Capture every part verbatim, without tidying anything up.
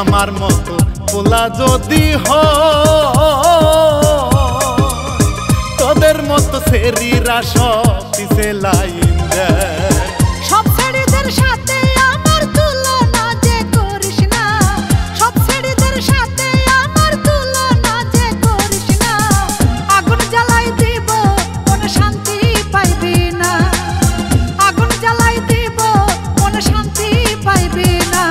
আমার মতো পোলা যদি তোদের মতো সেরিরা সব পিছে লাইন দেয় সব ছেড়েদের সাথে আমার তুলনা যে করিস না সব ছেড়েদের সাথে আমার তুলনা যে করিস না আগুন জ্বালাই দিব মনে শান্তি পাইবি না আগুন জ্বালাই দিব মনে শান্তি পাইবি না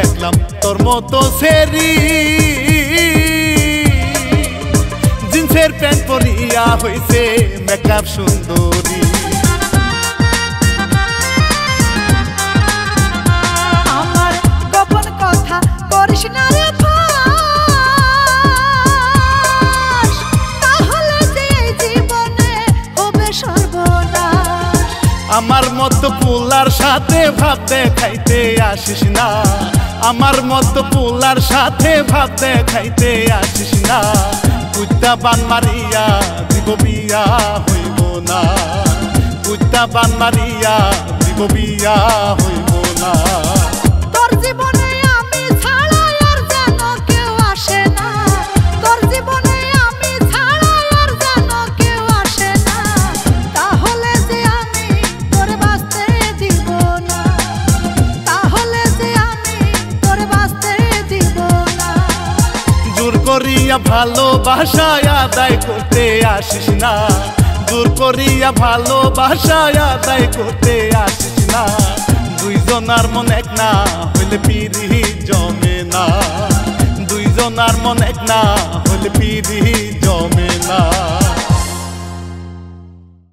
দেখলাম তোর মতো সেরি জিন্সের প্যান্ট পরিয়া হইছে মেকআপ সুন্দরী আমার গোপন কথা করিস না রে ফাঁস তাহলে যে জীবনে হবে সর্বনাশ আমার মতো পোলার সাথে ভাব দেখাইতে আসিস না আমার মতো পোলার সাথে ভাব দেখাইতে আসিস না কুত্তা বান মারিয়া দিব বিয়া হইব না কুত্তা বান মারিয়া দিব বিয়া হইব না তোর জীবনে আমি ছাড়া আর যেন কেউ আসে না তোর জীবনে আমি ছাড়া আর যেন কেউ আসে না তাহলে যে আমি তোর বাঁচতে দিব না তাহলে যে আমি তোর বাঁচতে দিব না জোর করিয়া ভালোবাসা আদায় করতে আসিস না জোর করিয়া ভালোবাসা আদায় করতে আসিস না দুইজনার মন এক না হইলে পিড়ি জমে না দুইজনার মন এক না হইলে পিড়ি জমে না।